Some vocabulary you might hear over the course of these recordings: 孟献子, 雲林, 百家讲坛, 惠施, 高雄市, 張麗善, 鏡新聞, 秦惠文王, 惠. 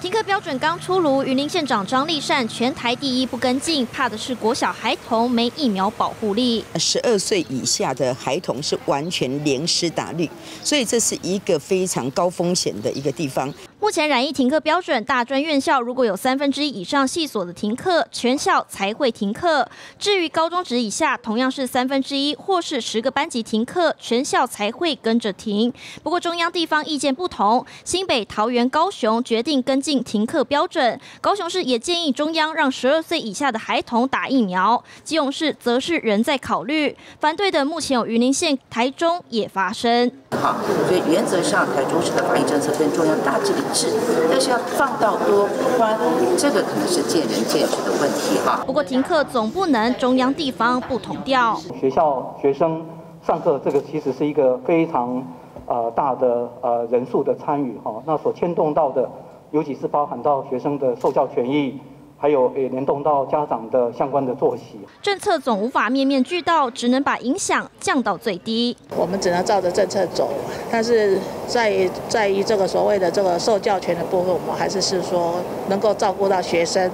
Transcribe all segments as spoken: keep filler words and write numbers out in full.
停课标准刚出炉，云林县长张丽善全台第一不跟进，怕的是国小孩童没疫苗保护力。十二岁以下的孩童是完全零施打率，所以这是一个非常高风险的一个地方。目前染疫停课标准，大专院校如果有三分之一以上系所的停课，全校才会停课。至于高中职以下，同样是三分之一或是十个班级停课，全校才会跟着停。不过中央地方意见不同，新北、桃园、高雄决定跟进 停课标准，高雄市也建议中央让十二岁以下的孩童打疫苗，基隆市则是仍在考虑。反对的目前有云林县、台中也发生。好，所以原则上台中市的防疫政策跟中央大致一致，但是要放到多宽，这个可能是见仁见智的问题哈。不过停课总不能中央地方不同调。学校学生上课这个其实是一个非常呃大的呃人数的参与哈，那所牵动到的。 尤其是包含到学生的受教权益，还有也联动到家长的相关的作息。政策总无法面面俱到，只能把影响降到最低。我们只能照着政策走，但是在于在于这个所谓的这个受教权的部分，我们还是是说能够照顾到学生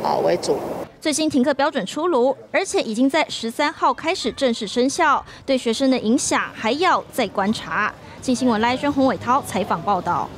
啊为主。 最新停课标准出炉，而且已经在十三号开始正式生效，对学生的影响还要再观察。《镜新闻》赖宣宏、伟涛采访报道。